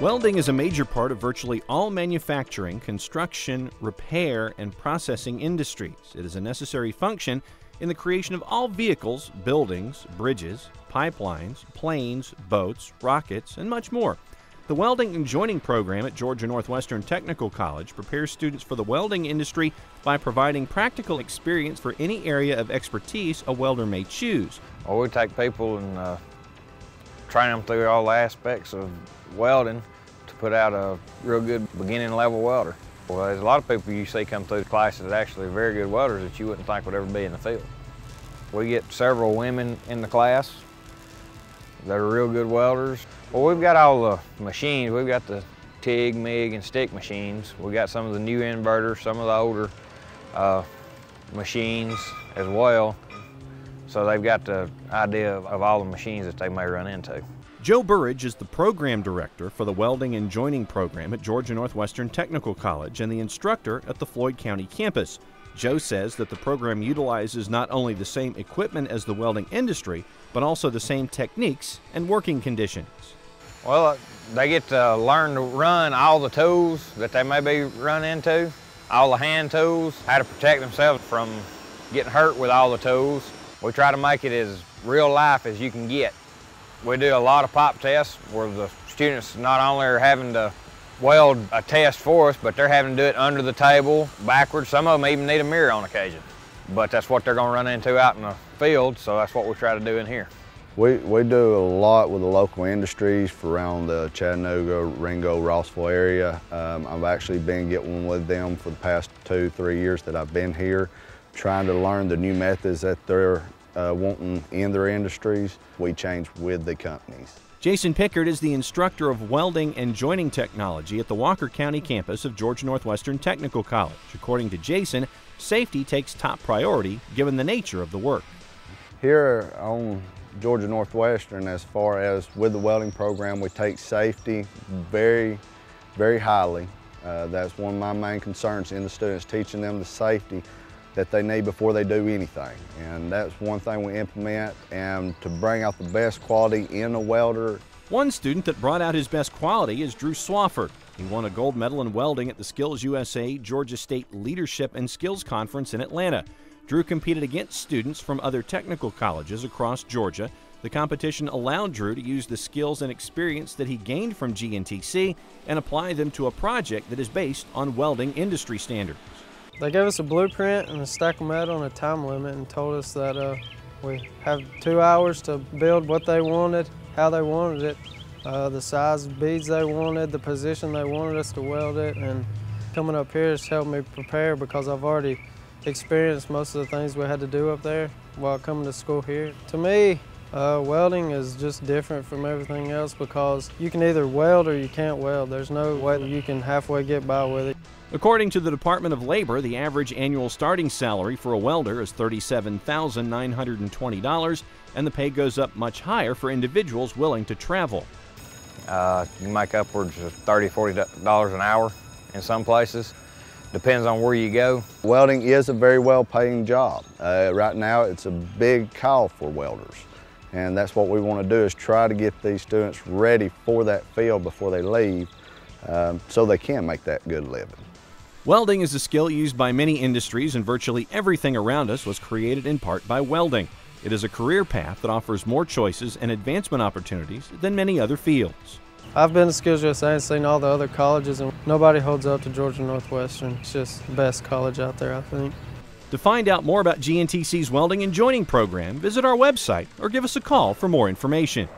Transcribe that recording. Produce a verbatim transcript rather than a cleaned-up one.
Welding is a major part of virtually all manufacturing, construction, repair, and processing industries. It is a necessary function in the creation of all vehicles, buildings, bridges, pipelines, planes, boats, rockets, and much more. The Welding and Joining program at Georgia Northwestern Technical College prepares students for the welding industry by providing practical experience for any area of expertise a welder may choose. Well, we take people and uh, train them through all aspects of welding to put out a real good beginning level welder. Well, there's a lot of people you see come through the classes that actually are very good welders that you wouldn't think would ever be in the field. We get several women in the class that are real good welders. Well, we've got all the machines. We've got the TIG, MIG, and stick machines. We've got some of the new inverters, some of the older uh, machines as well. So they've got the idea of, of all the machines that they may run into. Joe Burridge is the program director for the Welding and Joining program at Georgia Northwestern Technical College and the instructor at the Floyd County campus. Joe says that the program utilizes not only the same equipment as the welding industry, but also the same techniques and working conditions. Well, they get to learn to run all the tools that they may be run into, all the hand tools, how to protect themselves from getting hurt with all the tools. We try to make it as real life as you can get. We do a lot of pop tests where the students not only are having to weld a test for us, but they're having to do it under the table, backwards. Some of them even need a mirror on occasion. But that's what they're gonna run into out in the field, so that's what we try to do in here. We, we do a lot with the local industries for around the Chattanooga, Ringgold, Rossville area. Um, I've actually been getting with them for the past two, three years that I've been here, trying to learn the new methods that they're uh, wanting in their industries. We change with the companies. Jason Pickard is the instructor of Welding and Joining Technology at the Walker County campus of Georgia Northwestern Technical College. According to Jason, safety takes top priority given the nature of the work. Here on Georgia Northwestern, as far as with the welding program, we take safety very, very highly. Uh, that's one of my main concerns in the students, teaching them the safety that they need before they do anything. And that's one thing we implement, and to bring out the best quality in a welder. One student that brought out his best quality is Drew Swafford. He won a gold medal in welding at the SkillsUSA Georgia State Leadership and Skills Conference in Atlanta. Drew competed against students from other technical colleges across Georgia. The competition allowed Drew to use the skills and experience that he gained from G N T C and apply them to a project that is based on welding industry standards. They gave us a blueprint and a stack of metal and a time limit and told us that uh, we have two hours to build what they wanted, how they wanted it, uh, the size of beads they wanted, the position they wanted us to weld it. And coming up here has helped me prepare because I've already experienced most of the things we had to do up there while coming to school here. To me, uh, welding is just different from everything else because you can either weld or you can't weld. There's no way that you can halfway get by with it. According to the Department of Labor, the average annual starting salary for a welder is thirty-seven thousand nine hundred twenty dollars, and the pay goes up much higher for individuals willing to travel. Uh, you make upwards of thirty, forty dollars an hour in some places. Depends on where you go. Welding is a very well-paying job. Uh, right now, it's a big call for welders, and that's what we want to do is try to get these students ready for that field before they leave um, so they can make that good living. Welding is a skill used by many industries, and virtually everything around us was created in part by welding. It is a career path that offers more choices and advancement opportunities than many other fields. I've been to SkillsUSA and seen all the other colleges, and nobody holds up to Georgia Northwestern. It's just the best college out there, I think. To find out more about G N T C's Welding and Joining program, visit our website or give us a call for more information.